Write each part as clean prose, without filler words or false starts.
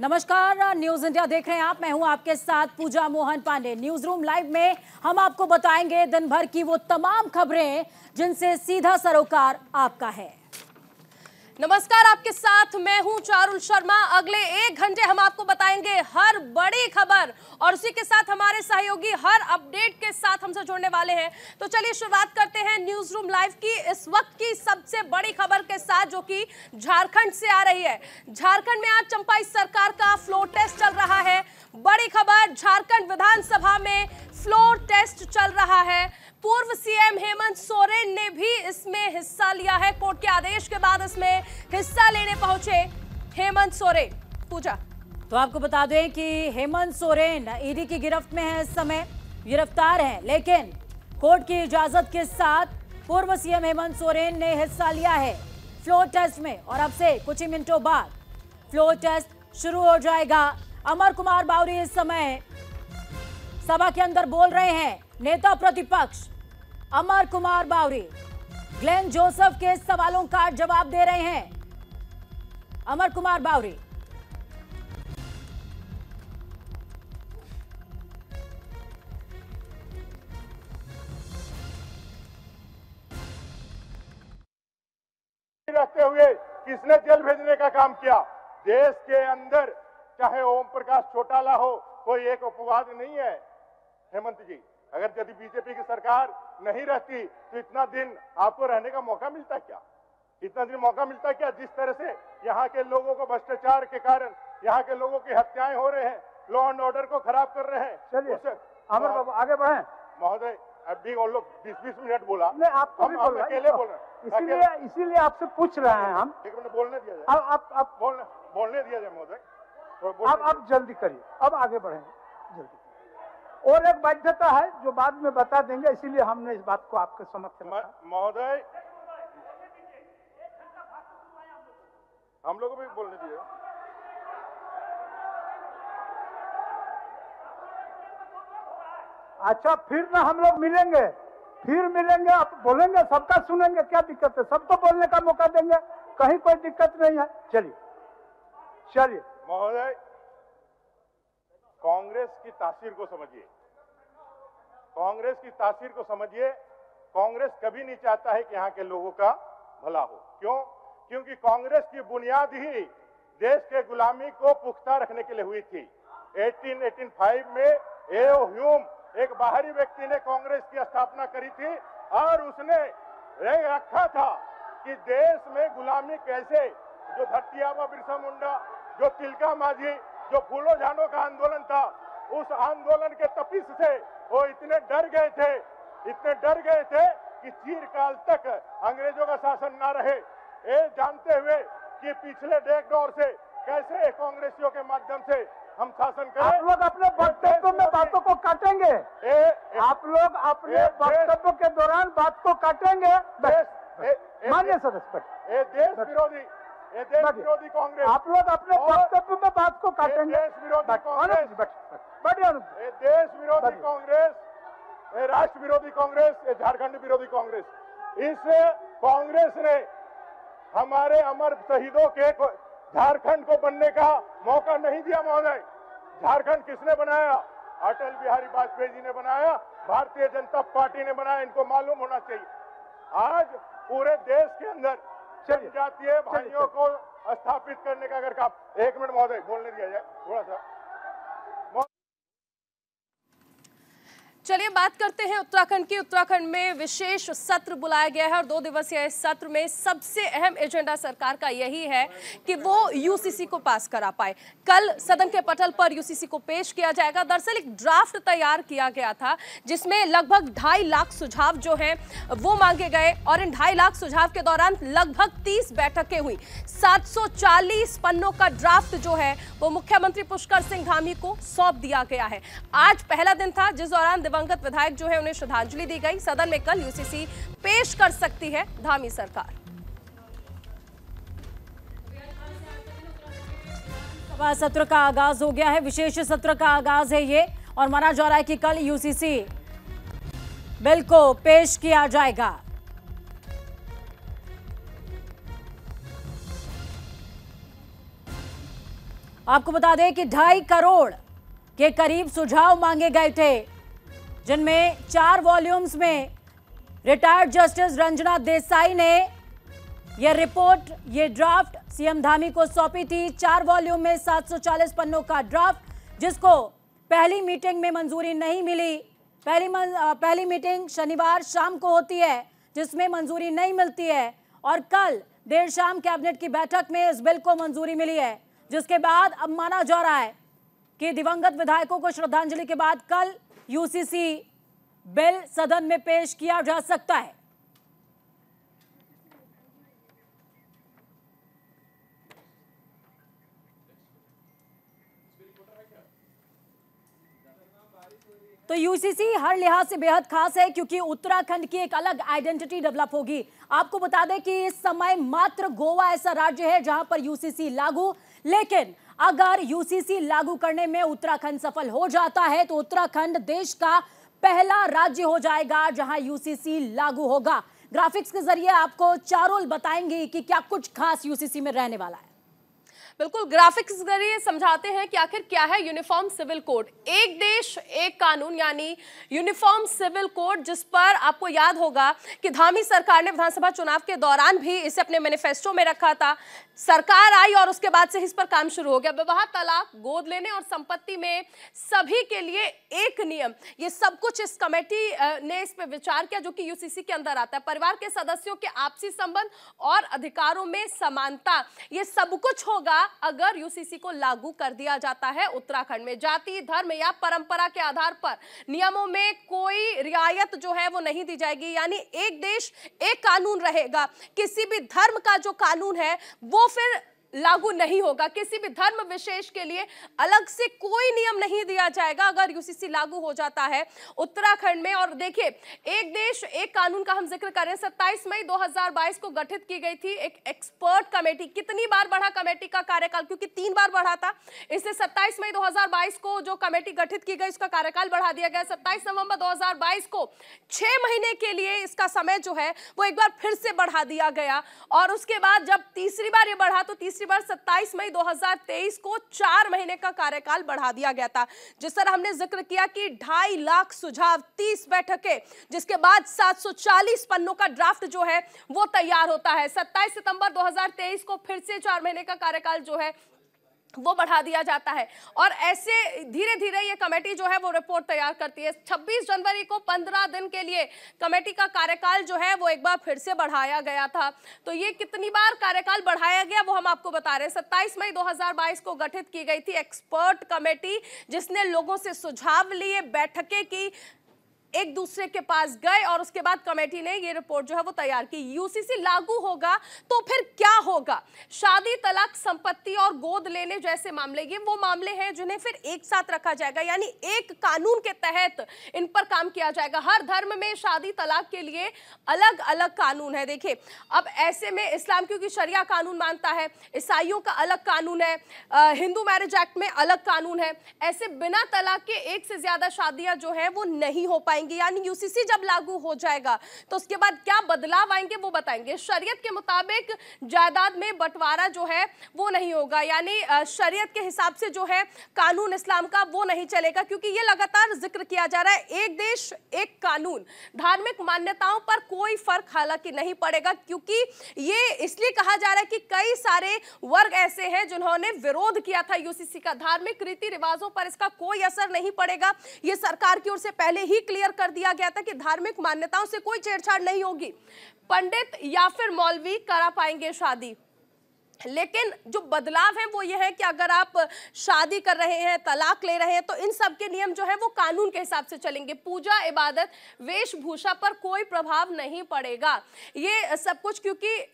नमस्कार, news India देख रहे हैं आप। मैं हूं आपके साथ पूजा Mohan Pandey. News room live में हम आपको बताएंगे दिन भर की वो तमाम खबरें जिनसे सीधा सरोकार आपका है। नमस्कार, आपके साथ मैं हूं चारुल शर्मा। अगले एक घंटे हम आपको बताएंगे हर बड़ी खबर और उसी के साथ हमारे सहयोगी हर अपडेट के साथ हमसे जुड़ने वाले हैं। तो चलिए शुरुआत करते हैं न्यूज रूम लाइव की इस वक्त की सबसे बड़ी खबर के साथ, जो कि झारखंड से आ रही है। झारखंड में आज चंपाई सरकार का फ्लोर टेस्ट चल रहा है। बड़ी खबर, झारखंड विधानसभा में फ्लोर टेस्ट चल रहा है। पूर्व सीएम हेमंत सोरेन ने भी इसमें हिस्सा लिया है। कोर्ट के आदेश के बाद इसमें हिस्सा लेने पहुंचे हेमंत सोरेन। पूजा, तो आपको बता दें कि हेमंत सोरेन ईडी की गिरफ्त में है, इस समय गिरफ्तार है, लेकिन कोर्ट की इजाजत के साथ पूर्व सीएम हेमंत सोरेन ने हिस्सा लिया है फ्लोर टेस्ट में। और अब से कुछ ही मिनटों बाद फ्लोर टेस्ट शुरू हो जाएगा। अमर कुमार बाउरी इस समय सभा के अंदर बोल रहे हैं। नेता प्रतिपक्ष अमर कुमार बाउरी ग्लेन जोसेफ के सवालों का जवाब दे रहे हैं। अमर कुमार बाउरी, रहते हुए किसने जेल भेजने का काम किया? देश के अंदर चाहे ओम प्रकाश चौटाला हो, कोई एक अपवाद नहीं है। हेमंत जी, अगर यदि बीजेपी की सरकार नहीं रहती तो इतना दिन आपको रहने का मौका मिलता क्या? इतना दिन मौका मिलता क्या? जिस तरह से यहाँ के लोगों को भ्रष्टाचार के कारण यहाँ के लोगों की हत्याएं हो रहे हैं, लॉ एंड ऑर्डर को खराब कर रहे हैं। चलिए अमर बाबू आगे बढ़े। महोदय, अभी वो लोग 20-20 मिनट बोला, हम अकेले बोल रहे हैं, इसीलिए आपसे पूछ रहे हैं। हम एक मिनट बोलने दिया जाए, आप बोलने दिया जाए महोदय, आप जल्दी करिए, अब आगे बढ़ेंगे जल्दी। और एक बाध्यता है जो बाद में बता देंगे, इसीलिए हमने इस बात को आपके समक्ष। महोदय, हम लोगों को भी बोलने दिए। अच्छा, फिर ना हम लोग मिलेंगे, फिर मिलेंगे, आप बोलेंगे, सबका सुनेंगे, क्या दिक्कत है? सबको बोलने का मौका देंगे, कहीं कोई दिक्कत नहीं है। चलिए चलिए महोदय, कांग्रेस की तासीर को समझिए, कांग्रेस की तासीर को समझिए। कांग्रेस कभी नहीं चाहता है कि यहाँ के लोगों का भला हो। क्यों? क्योंकि कांग्रेस की बुनियाद ही देश के गुलामी को पुख्ता रखने के लिए हुई थी। 1885 में एओ ह्यूम एक बाहरी व्यक्ति ने कांग्रेस की स्थापना करी थी और उसने रखा था कि देश में गुलामी कैसे, जो धरती आबा बिरसा मुंडा, जो तिलका माझी, जो फूलों झाड़ों का आंदोलन था, उस आंदोलन के तपिश से वो इतने डर गए थे कि चीरकाल तक अंग्रेजों का शासन ना रहे। ये जानते हुए कि पिछले डेढ़ दौर से कैसे कांग्रेसियों के माध्यम से हम शासन करें। आप लोग अपने वक्तव्यों में बातों को काटेंगे, आप लोग अपने वक्तव्यों के दौरान बात को काटेंगे। माननीय सदस्य, देश विरोधी, देश विरोधी कांग्रेस, आप लोग अपने वक्तव्य में बात को काटेंगे। देश विरोधी कांग्रेस, बढ़िया, देश विरोधी कांग्रेस, राष्ट्र विरोधी कांग्रेस, झारखंड विरोधी कांग्रेस। इस कांग्रेस ने हमारे अमर शहीदों के झारखंड को बनने का मौका नहीं दिया। महोदय, झारखंड किसने बनाया? अटल बिहारी वाजपेयी जी ने बनाया, भारतीय जनता पार्टी ने बनाया। इनको मालूम होना चाहिए। आज पूरे देश के अंदर जनजातीय भाइयों को स्थापित करने का अगर काम। एक मिनट महोदय, बोलने दिया जाए थोड़ा सा। चलिए बात करते हैं उत्तराखंड की। उत्तराखंड में विशेष सत्र बुलाया गया है और 2 दिवसीय सत्र में सबसे अहम एजेंडा सरकार का यही है कि वो यूसीसी को पास करा पाए। कल सदन के पटल पर यूसीसी को पेश किया जाएगा। दरअसल एक ड्राफ्ट तैयार किया गया था जिसमें लगभग 2.5 लाख सुझाव जो हैं वो मांगे गए और इन 2.5 लाख सुझाव के दौरान लगभग 30 बैठकें हुई। 740 पन्नों का ड्राफ्ट जो है वो मुख्यमंत्री पुष्कर सिंह धामी को सौंप दिया गया है। आज पहला दिन था जिस दौरान दिवंगत विधायक जो है उन्हें श्रद्धांजलि दी गई। सदन में कल यूसीसी पेश कर सकती है धामी सरकार। सत्र का आगाज हो गया है, विशेष सत्र का आगाज है ये, और माना जा रहा है कि कल यूसीसी बिल को पेश किया जाएगा। आपको बता दें कि 2.5 करोड़ के करीब सुझाव मांगे गए थे, जिनमें 4 वॉल्यूम्स में रिटायर्ड जस्टिस रंजना देसाई ने यह रिपोर्ट, ये ड्राफ्ट सीएम धामी को सौंपी थी। 4 वॉल्यूम में 740 पन्नों का ड्राफ्ट, जिसको पहली मीटिंग में मंजूरी नहीं मिली। पहली मीटिंग शनिवार शाम को होती है, जिसमें मंजूरी नहीं मिलती है, और कल देर शाम कैबिनेट की बैठक में इस बिल को मंजूरी मिली है, जिसके बाद अब माना जा रहा है कि दिवंगत विधायकों को श्रद्धांजलि के बाद कल यूसीसी बिल सदन में पेश किया जा सकता है। तो यूसीसी हर लिहाज से बेहद खास है, क्योंकि उत्तराखंड की एक अलग आइडेंटिटी डेवलप होगी। आपको बता दें कि इस समय मात्र गोवा ऐसा राज्य है जहां पर यूसीसी लागू, लेकिन अगर यूसीसी लागू करने में उत्तराखंड सफल हो जाता है तो उत्तराखंड देश का पहला राज्य हो जाएगा जहां यूसीसी लागू होगा। ग्राफिक्स के जरिए आपको चारुल बताएंगी कि क्या कुछ खास यूसीसी में रहने वाला है। बिल्कुल, ग्राफिक्स के जरिए समझाते हैं कि आखिर क्या है यूनिफॉर्म सिविल कोड। एक देश एक कानून यानी यूनिफॉर्म सिविल कोड, जिस पर आपको याद होगा कि धामी सरकार ने विधानसभा चुनाव के दौरान भी इसे अपने मैनिफेस्टो में रखा था। सरकार आई और उसके बाद से इस पर काम शुरू हो गया। विवाह, तलाक, गोद लेने और संपत्ति में सभी के लिए एक नियम, ये सब कुछ इस कमेटी ने इस पर विचार किया, जो कि यूसीसी के अंदर आता है। परिवार के सदस्यों के आपसी संबंध और अधिकारों में समानता, ये सब कुछ होगा अगर यूसीसी को लागू कर दिया जाता है उत्तराखंड में। जाति, धर्म या परंपरा के आधार पर नियमों में कोई रियायत जो है वो नहीं दी जाएगी, यानी एक देश एक कानून रहेगा। किसी भी धर्म का जो कानून है वो फिर लागू नहीं होगा, किसी भी धर्म विशेष के लिए अलग से कोई नियम नहीं दिया जाएगा अगर यूसीसी लागू हो जाता है उत्तराखंड में। और देखिए, एक देश एक कानून का हम जिक्र करें, 27 मई 2022 को गठित की गई थी एक एक्सपर्ट कमेटी। कितनी बार बढ़ा कमेटी का कार्यकाल? क्योंकि 3 बार बढ़ा था, इससे 27 मई 2022 को जो कमेटी गठित की गई उसका कार्यकाल बढ़ा दिया गया। 27 नवंबर 2022 को 6 महीने के लिए इसका समय जो है वो एक बार फिर से बढ़ा दिया गया, और उसके बाद जब तीसरी बार ये बढ़ा तो तीसरी बार 27 मई 2023 को 4 महीने का कार्यकाल बढ़ा दिया गया था। जिस तरह हमने जिक्र किया कि 2.5 लाख सुझाव, 30 बैठकें, जिसके बाद 740 पन्नों का ड्राफ्ट जो है वो तैयार होता है। 27 सितंबर 2023 को फिर से 4 महीने का कार्यकाल जो है वो बढ़ा दिया जाता है, और ऐसे धीरे धीरे ये कमेटी जो है वो रिपोर्ट तैयार करती है। 26 जनवरी को 15 दिन के लिए कमेटी का कार्यकाल जो है वो एक बार फिर से बढ़ाया गया था। तो ये कितनी बार कार्यकाल बढ़ाया गया वो हम आपको बता रहे हैं। 27 मई 2022 को गठित की गई थी एक्सपर्ट कमेटी, जिसने लोगों से सुझाव लिए, बैठकें की, एक दूसरे के पास गए, और उसके बाद कमेटी ने ये रिपोर्ट जो है वो तैयार की। यूसीसी लागू होगा तो फिर क्या होगा? शादी, तलाक, संपत्ति और गोद लेने जैसे मामले, ये वो मामले हैं जिन्हें फिर एक साथ रखा जाएगा, यानी एक कानून के तहत इन पर काम किया जाएगा। हर धर्म में शादी, तलाक के लिए अलग अलग कानून है। देखिए, अब ऐसे में इस्लाम, क्योंकि शरिया कानून मानता है, ईसाइयों का अलग कानून है, हिंदू मैरिज एक्ट में अलग कानून है। ऐसे बिना तलाक के एक से ज्यादा शादियां जो है वो नहीं हो पाएंगी। यानी यूसीसी जब लागू हो जाएगा तो उसके बाद क्या बदलाव आएंगे वो बताएंगे। शरीयत के मुताबिक जायदाद में बंटवारा जो है वो नहीं होगा, यानी शरीयत के हिसाब से जो है कानून इस्लाम का वो नहीं चलेगा, क्योंकि ये लगातार जिक्र किया जा रहा है, एक देश एक कानून। धार्मिक मान्यताओं पर कोई फर्क हालांकि नहीं पड़ेगा, क्योंकि ये इसलिए कहा जा रहा है कि कई सारे वर्ग ऐसे हैं जिन्होंने विरोध किया था यूसीसी का। धार्मिक रीति रिवाजों पर इसका कोई असर नहीं पड़ेगा, यह सरकार की ओर से पहले ही क्लियर कर दिया गया था कि धार्मिक मान्यताओं से कोई छेड़छाड़ नहीं होगी। पंडित या फिर मौलवी करा पाएंगे शादी, लेकिन जो बदलाव है वो ये है कि अगर आप शादी कर रहे हैं, तलाक ले रहे हैं, तो इन सब के नियम जो है वो कानून के हिसाब से चलेंगे। पूजा, इबादत, वेशभूषा पर कोई प्रभाव नहीं पड़ेगा। ये सब कुछ क्योंकि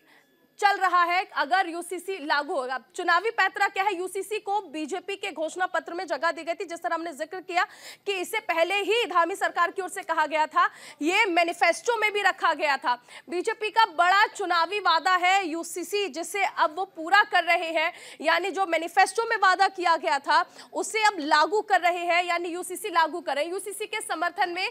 चल रहा है अगर यूसीसी लागू होगा। चुनावी पैतरा क्या है? यूसीसी को बीजेपी के घोषणा पत्र में जगह दी गई थी, जिस तरह हमने जिक्र किया कि इससे पहले ही धामी सरकार की ओर से कहा गया था, ये मैनिफेस्टो में भी रखा गया था। बीजेपी का बड़ा चुनावी वादा है यूसीसी, जिसे अब वो पूरा कर रहे हैं, यानी जो मैनिफेस्टो में वादा किया गया था उसे अब लागू कर रहे हैं, यानी यूसीसी लागू करें। यूसीसी के समर्थन में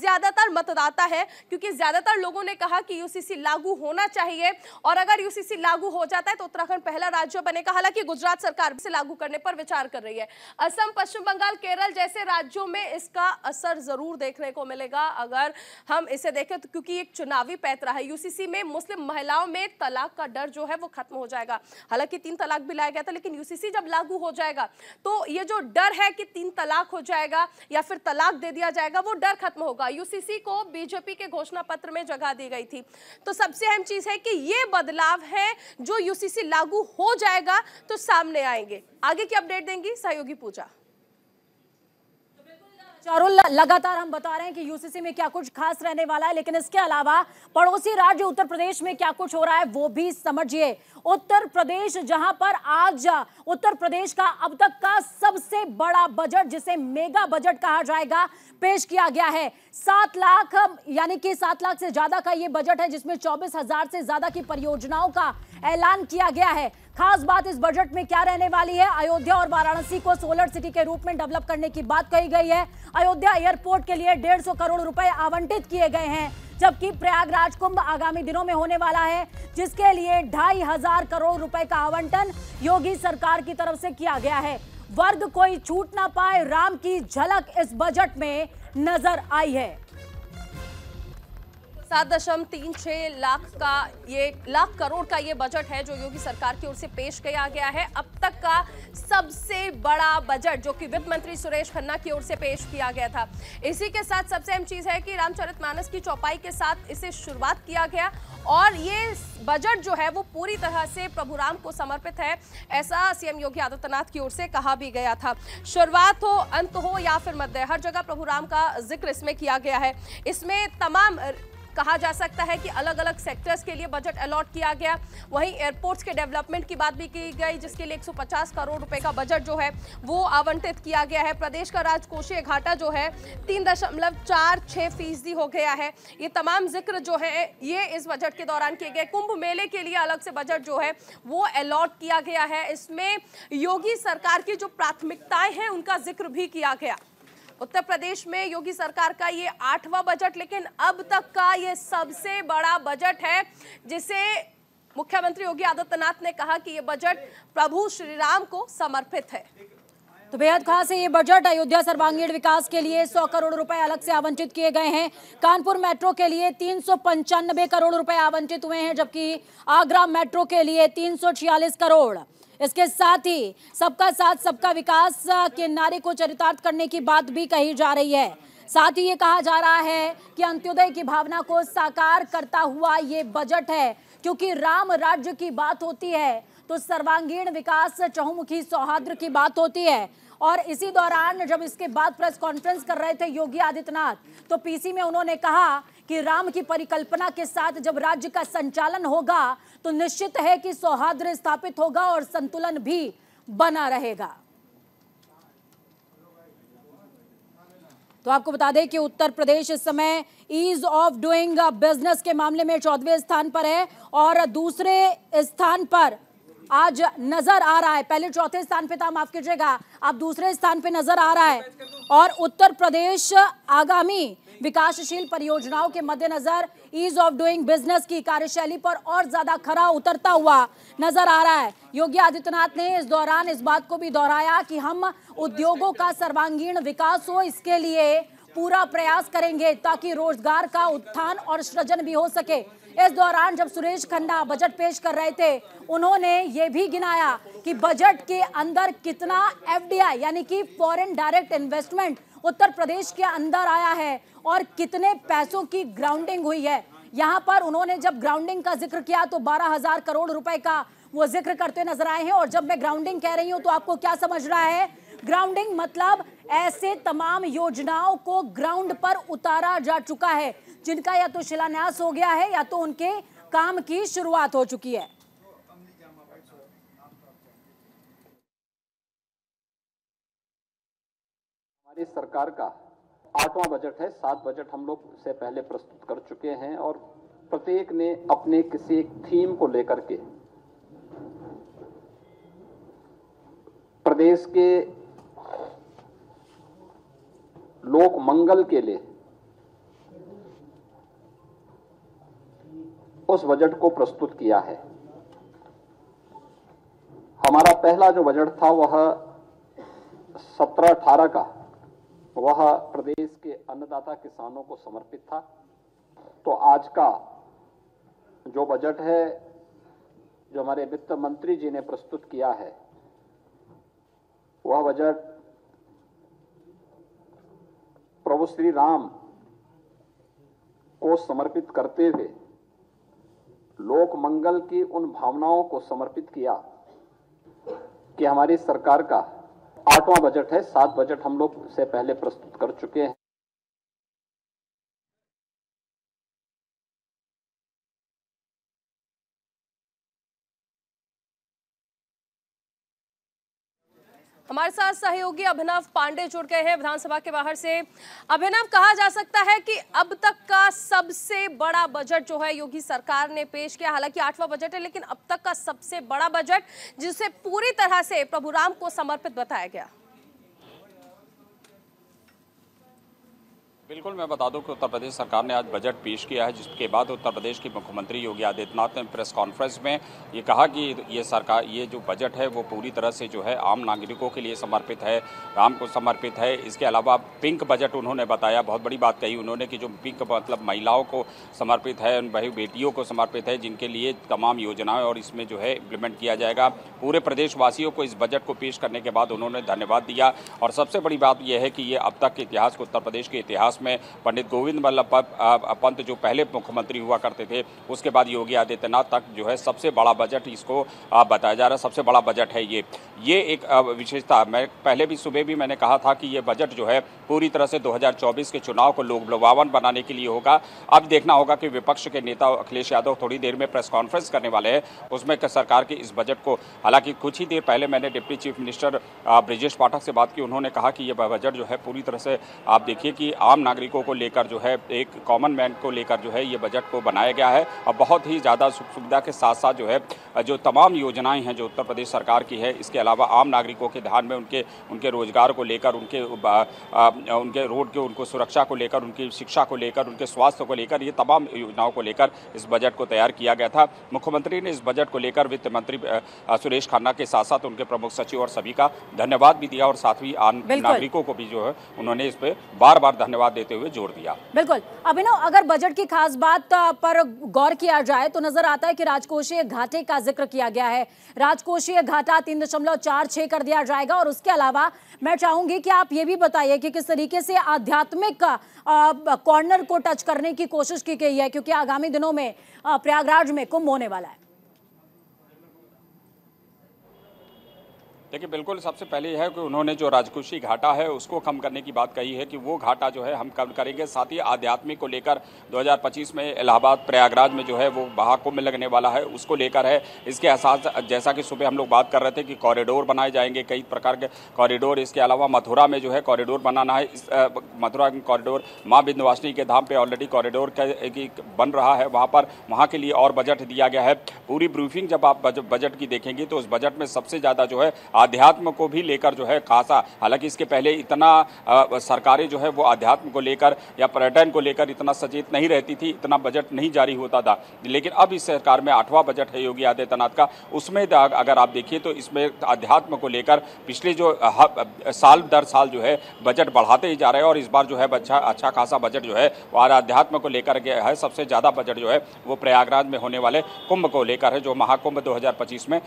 ज्यादातर मतदाता है, क्योंकि ज्यादातर लोगों ने कहा कि यूसीसी लागू होना चाहिए, और अगर आईपीसीसी लागू हो जाता है तो उत्तराखंड पहला राज्य बनेगा। हालांकि गुजरात सरकार से लागू करने पर विचार कर रही है। असम, पश्चिम बंगाल, केरल जैसे राज्यों में इसका असर जरूर देखने को मिलेगा अगर हम इसे देखें तो, क्योंकि एक चुनावी पैतरा है। यूसीसी में मुस्लिम महिलाओं में तलाक का डर जो है वो खत्म हो जाएगा। हालांकि 3 तलाक भी लाया गया था, लेकिन यूसीसी जब लागू हो जाएगा तो ये जो डर है कि 3 तलाक हो जाएगा या फिर तलाक दे दिया जाएगा, वो डर खत्म होगा। यूसीसी को बीजेपी के घोषणा पत्र में जगह दी गई थी। तो सबसे अहम चीज है कि ये बदलाव है जो यूसीसी लागू हो जाएगा तो सामने आएंगे। आगे की अपडेट देंगी सहयोगी पूजा। चारुल, लगातार हम बता रहे हैं कि यूसीसी में क्या कुछ खास रहने वाला है, लेकिन इसके अलावा पड़ोसी राज्य उत्तर प्रदेश में क्या कुछ हो रहा है वो भी समझिए। उत्तर प्रदेश, जहां पर आज उत्तर प्रदेश का अब तक का सबसे बड़ा बजट, जिसे मेगा बजट कहा जाएगा, पेश किया गया है। 7 लाख यानी कि 7 लाख से ज्यादा का ये बजट है, जिसमें 24,000 से ज्यादा की परियोजनाओं का ऐलान किया गया है। खास बात इस बजट में क्या रहने वाली है, अयोध्या और वाराणसी को सोलर सिटी के रूप में डेवलप करने की बात कही गई है। अयोध्या एयरपोर्ट के लिए 150 करोड़ रुपए आवंटित किए गए हैं, जबकि प्रयागराज कुंभ आगामी दिनों में होने वाला है, जिसके लिए 2,500 करोड़ रुपए का आवंटन योगी सरकार की तरफ से किया गया है। वर्ग कोई छूट ना पाए, राम की झलक इस बजट में नजर आई है। 7.36 लाख का ये करोड़ का ये बजट है जो योगी सरकार की ओर से पेश किया गया है। अब तक का सबसे बड़ा बजट जो कि वित्त मंत्री सुरेश खन्ना की ओर से पेश किया गया था। इसी के साथ सबसे अहम चीज है कि रामचरितमानस की चौपाई के साथ इसे शुरुआत किया गया और ये बजट जो है वो पूरी तरह से प्रभु राम को समर्पित है, ऐसा सीएम योगी आदित्यनाथ की ओर से कहा भी गया था। शुरुआत हो, अंत हो या फिर मध्य, हर जगह प्रभु राम का जिक्र इसमें किया गया है। इसमें तमाम कहा जा सकता है कि अलग अलग सेक्टर्स के लिए बजट अलॉट किया गया। वहीं एयरपोर्ट्स के डेवलपमेंट की बात भी की गई, जिसके लिए 150 करोड़ रुपए का बजट जो है वो आवंटित किया गया है। प्रदेश का राजकोषीय घाटा जो है 3.46% हो गया है। ये तमाम जिक्र जो है ये इस बजट के दौरान किए गए। कुंभ मेले के लिए अलग से बजट जो है वो अलॉट किया गया है। इसमें योगी सरकार की जो प्राथमिकताएं हैं उनका जिक्र भी किया गया। उत्तर प्रदेश में योगी सरकार का ये 8वां बजट, लेकिन अब तक का ये सबसे बड़ा बजट है, जिसे मुख्यमंत्री योगी आदित्यनाथ ने कहा कि ये बजट प्रभु श्री राम को समर्पित है। तो बेहद खास है ये बजट। अयोध्या सर्वांगीण विकास के लिए 100 करोड़ रुपए अलग से आवंटित किए गए हैं। कानपुर मेट्रो के लिए 395 करोड़ रुपए आवंटित हुए हैं, जबकि आगरा मेट्रो के लिए 346 करोड़। इसके साथ ही सबका साथ सबका विकास के नारे को चरितार्थ करने की बात भी कही जा रही है। साथ ही ये कहा जा रहा है कि अंत्योदय की भावना को साकार करता हुआ ये बजट है, क्योंकि राम राज्य की बात होती है तो सर्वांगीण विकास, चहुमुखी सौहार्द की बात होती है। और इसी दौरान जब इसके बाद प्रेस कॉन्फ्रेंस कर रहे थे योगी आदित्यनाथ, तो पीसी में उन्होंने कहा कि राम की परिकल्पना के साथ जब राज्य का संचालन होगा तो निश्चित है कि सौहार्द स्थापित होगा और संतुलन भी बना रहेगा। तो आपको बता दें कि उत्तर प्रदेश इस समय ईज ऑफ डूइंग बिजनेस के मामले में 14वें स्थान पर है और दूसरे स्थान पर आज नजर आ रहा है। पहले 4थे स्थान पे था, माफ कीजिएगा, अब दूसरे स्थान पे नजर आ रहा है। और उत्तर प्रदेश आगामी विकासशील परियोजनाओं के मद्देनजर ईज ऑफ डूइंग बिजनेस की कार्यशैली पर और ज्यादा खरा उतरता हुआ नजर आ रहा है। योगी आदित्यनाथ ने इस दौरान इस बात को भी दोहराया कि हम उद्योगों का सर्वांगीण विकास हो, इसके लिए पूरा प्रयास करेंगे ताकि रोजगार का उत्थान और सृजन भी हो सके। इस दौरान जब सुरेश खन्ना बजट पेश कर रहे थे, उन्होंने ये भी गिनाया कि बजट के अंदर कितना एफडीआई यानी कि foreign direct investment Uttar Pradesh के अंदर आया है और कितने पैसों की ग्राउंडिंग हुई है। यहाँ पर उन्होंने जब ग्राउंडिंग का जिक्र किया तो 12,000 करोड़ रुपए का वो जिक्र करते नजर आए हैं। और जब मैं ग्राउंडिंग कह रही हूँ तो आपको क्या समझना है, ग्राउंडिंग मतलब ऐसे तमाम योजनाओं को ग्राउंड पर उतारा जा चुका है, जिनका या तो शिलान्यास हो गया है या तो उनके काम की शुरुआत हो चुकी है। हमारी सरकार का 8वां बजट है। 7 बजट हम लोग से पहले प्रस्तुत कर चुके हैं और प्रत्येक ने अपने किसी एक थीम को लेकर के प्रदेश के लोक मंगल के लिए उस बजट को प्रस्तुत किया है। हमारा पहला जो बजट था वह 17-18 का, वह प्रदेश के अन्नदाता किसानों को समर्पित था। तो आज का जो बजट है, जो हमारे वित्त मंत्री जी ने प्रस्तुत किया है, वह बजट प्रभु श्री राम को समर्पित करते हुए लोक मंगल की उन भावनाओं को समर्पित किया कि हमारी सरकार का 8वां बजट है। 7 बजट हम लोग से पहले प्रस्तुत कर चुके हैं। हमारे साथ सहयोगी अभिनव पांडे जुड़ गए हैं विधानसभा के बाहर से। अभिनव, कहा जा सकता है कि अब तक का सबसे बड़ा बजट जो है योगी सरकार ने पेश किया, हालांकि 8वां बजट है, लेकिन अब तक का सबसे बड़ा बजट जिसे पूरी तरह से प्रभु राम को समर्पित बताया गया। बिल्कुल, मैं बता दूं कि उत्तर प्रदेश सरकार ने आज बजट पेश किया है, जिसके बाद उत्तर प्रदेश के मुख्यमंत्री योगी आदित्यनाथ ने प्रेस कॉन्फ्रेंस में ये कहा कि ये जो बजट है वो पूरी तरह से जो है आम नागरिकों के लिए समर्पित है, राम को समर्पित है। इसके अलावा पिंक बजट उन्होंने बताया, बहुत बड़ी बात कही उन्होंने कि जो पिंक मतलब महिलाओं को समर्पित है, उन बेटियों को समर्पित है, जिनके लिए तमाम योजनाएँ और इसमें जो है इम्प्लीमेंट किया जाएगा। पूरे प्रदेशवासियों को इस बजट को पेश करने के बाद उन्होंने धन्यवाद दिया। और सबसे बड़ी बात यह है कि ये अब तक के इतिहास को, उत्तर प्रदेश के इतिहास में पंडित गोविंद बल्लभ पंत जो पहले मुख्यमंत्री हुआ करते थे, उसके बाद योगी आदित्यनाथ तक जो है सबसे बड़ा बजट इसको बताया जा रहा है, सबसे बड़ा बजट है। ये एक विशेषता, मैं पहले भी सुबह भी मैंने कहा था कि ये बजट जो है पूरी तरह से 2024 के चुनाव को लोकलुभावन बनाने के लिए होगा। अब देखना होगा कि विपक्ष के नेता अखिलेश यादव थोड़ी देर में प्रेस कॉन्फ्रेंस करने वाले हैं, उसमें सरकार के इस बजट को, हालांकि कुछ ही देर पहले मैंने deputy chief minister Brajesh Pathak से बात की, उन्होंने कहा कि यह बजट जो है पूरी तरह से आप देखिए कि आम नागरिकों को लेकर जो है, एक कॉमन मैन को लेकर जो है ये बजट को बनाया गया है। और बहुत ही ज़्यादा सुख सुविधा के साथ साथ जो है जो तमाम योजनाएं हैं जो उत्तर प्रदेश सरकार की है, इसके अलावा आम नागरिकों के ध्यान में उनके रोजगार को लेकर, उनके रोड के, उनको सुरक्षा को लेकर, उनकी शिक्षा को लेकर, उनके स्वास्थ्य को लेकर, ये तमाम योजनाओं को लेकर इस बजट को तैयार किया गया था। मुख्यमंत्री ने इस बजट को लेकर वित्त मंत्री सुरेश खन्ना के साथ साथ उनके प्रमुख सचिव और सभी का धन्यवाद भी दिया, और साथ ही आम नागरिकों को भी जो है उन्होंने इस पर बार बार धन्यवाद देते हुए जोर दिया। बिल्कुल अभिनव, अगर बजट की खास बात पर गौर किया जाए तो नजर आता है कि राजकोषीय घाटे का जिक्र किया गया है। राजकोषीय घाटा 3.46 कर दिया जाएगा, और उसके अलावा मैं चाहूंगी कि आप ये भी बताइए कि किस तरीके से आध्यात्मिक कॉर्नर को टच करने की कोशिश की गई है, क्योंकि आगामी दिनों में प्रयागराज में कुंभ होने वाला है। देखिए, बिल्कुल सबसे पहले यह है कि उन्होंने जो राजकोषीय घाटा है उसको कम करने की बात कही है कि वो घाटा जो है हम कम करेंगे। साथ ही आध्यात्मिक को लेकर 2025 में इलाहाबाद प्रयागराज में जो है वो महाकुंभ लगने वाला है, उसको लेकर है। इसके अहसास, जैसा कि सुबह हम लोग बात कर रहे थे कि कॉरिडोर बनाए जाएंगे, कई प्रकार के कॉरिडोर। इसके अलावा मथुरा में जो है कॉरिडोर बनाना है, मथुरा कॉरिडोर, माँ विंध्यवासिनी के धाम पर ऑलरेडी कॉरिडोर बन रहा है, वहाँ पर वहाँ के लिए और बजट दिया गया है। पूरी ब्रीफिंग जब आप बजट की देखेंगे तो उस बजट में सबसे ज़्यादा जो है आध्यात्म को भी लेकर जो है खासा, हालांकि इसके पहले इतना सरकारें जो है वो आध्यात्म को लेकर या पर्यटन को लेकर इतना सचेत नहीं रहती थी, इतना बजट नहीं जारी होता था। लेकिन अब इस सरकार में 8वां बजट है योगी आदित्यनाथ का, उसमें अगर आप देखिए तो इसमें आध्यात्म को लेकर पिछले जो साल दर साल जो है बजट बढ़ाते ही जा रहे हैं, और इस बार जो है अच्छा खासा बजट जो है और आध्यात्म को लेकर है। सबसे ज़्यादा बजट जो है वो प्रयागराज में होने वाले कुंभ को लेकर है, जो महाकुंभ 2025 में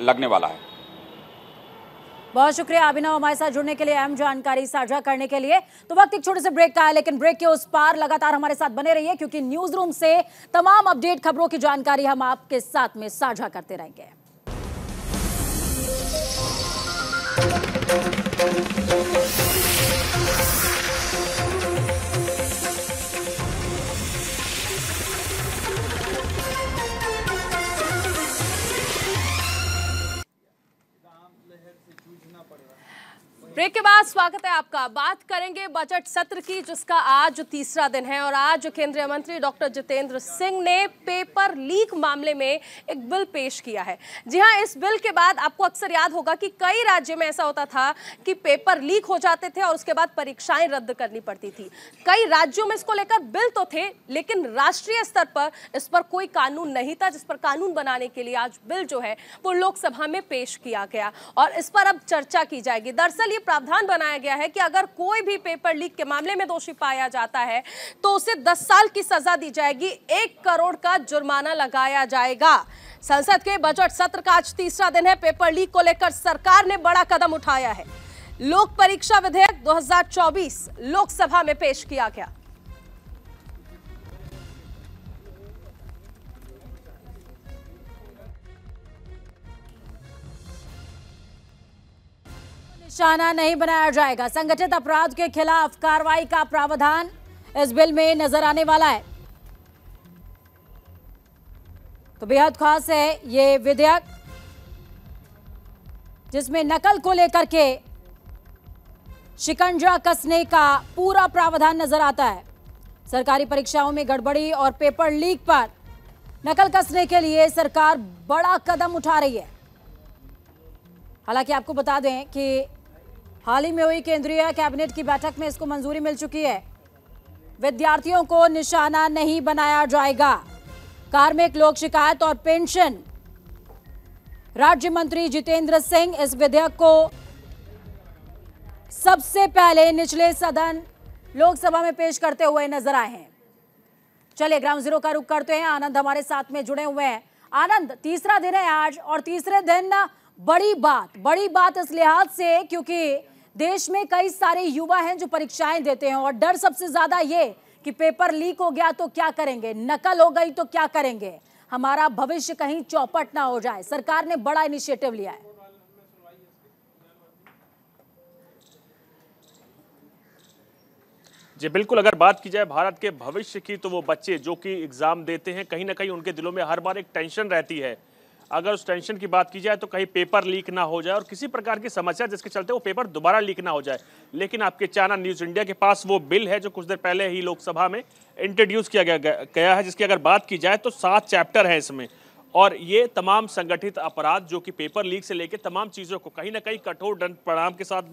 लगने वाला है। बहुत शुक्रिया अभिनव, हमारे साथ जुड़ने के लिए, अहम जानकारी साझा करने के लिए। तो वक्त एक छोटे से ब्रेक का है, लेकिन ब्रेक के उस पार लगातार हमारे साथ बने रहिए, क्योंकि न्यूज रूम से तमाम अपडेट खबरों की जानकारी हम आपके साथ में साझा करते रहेंगे। ब्रेक के बाद स्वागत है आपका। बात करेंगे बजट सत्र की, जिसका आज तीसरा दिन है और आज केंद्रीय मंत्री डॉक्टर जितेंद्र सिंह ने पेपर लीक मामले में एक बिल पेश किया है। जी हाँ, इस बिल के बाद आपको अक्सर याद होगा कि कई राज्य में ऐसा होता था कि पेपर लीक हो जाते थे और उसके बाद परीक्षाएं रद्द करनी पड़ती थी। कई राज्यों में इसको लेकर बिल तो थे, लेकिन राष्ट्रीय स्तर पर इस पर कोई कानून नहीं था, जिस पर कानून बनाने के लिए आज बिल जो है वो लोकसभा में पेश किया गया और इस पर अब चर्चा की जाएगी। दरअसल प्रावधान बनाया गया है कि अगर कोई भी पेपर लीक के मामले में दोषी पाया जाता है तो उसे 10 साल की सजा दी जाएगी, 1 करोड़ का जुर्माना लगाया जाएगा। संसद के बजट सत्र का आज तीसरा दिन है। पेपर लीक को लेकर सरकार ने बड़ा कदम उठाया है। लोक परीक्षा विधेयक 2024 लोकसभा में पेश किया गया। निशाना नहीं बनाया जाएगा, संगठित अपराध के खिलाफ कार्रवाई का प्रावधान इस बिल में नजर आने वाला है। तो बेहद खास है ये विधेयक, जिसमें नकल को लेकर के शिकंजा कसने का पूरा प्रावधान नजर आता है। सरकारी परीक्षाओं में गड़बड़ी और पेपर लीक पर नकल कसने के लिए सरकार बड़ा कदम उठा रही है। हालांकि आपको बता दें कि हाल ही में हुई केंद्रीय कैबिनेट की बैठक में इसको मंजूरी मिल चुकी है। विद्यार्थियों को निशाना नहीं बनाया जाएगा। कार्मिक लोक शिकायत और पेंशन राज्य मंत्री जितेंद्र सिंह इस विधेयक को सबसे पहले निचले सदन लोकसभा में पेश करते हुए नजर आए हैं। चलिए ग्राउंड जीरो का रुख करते हैं। आनंद हमारे साथ में जुड़े हुए हैं। आनंद, तीसरा दिन है आज और तीसरे दिन बड़ी बात इस लिहाज से क्योंकि देश में कई सारे युवा हैं जो परीक्षाएं देते हैं और डर सबसे ज्यादा ये कि पेपर लीक हो गया तो क्या करेंगे, नकल हो गई तो क्या करेंगे, हमारा भविष्य कहीं चौपट ना हो जाए। सरकार ने बड़ा इनिशिएटिव लिया है। जी बिल्कुल, अगर बात की जाए भारत के भविष्य की तो वो बच्चे जो कि एग्जाम देते हैं, कहीं ना कहीं उनके दिलों में हर बार एक टेंशन रहती है। अगर उस टेंशन की बात की जाए तो कहीं पेपर लीक ना हो जाए और किसी प्रकार की समस्या जिसके चलते वो पेपर दोबारा लीक ना हो जाए। लेकिन आपके चैनल न्यूज़ इंडिया के पास वो बिल है जो कुछ देर पहले ही लोकसभा में इंट्रोड्यूस किया गया है, जिसकी अगर बात की जाए तो 7 चैप्टर हैं इसमें और ये तमाम संगठित अपराध जो कि पेपर लीक से लेकर तमाम चीज़ों को कहीं ना कहीं कठोर दंड परिणाम के साथ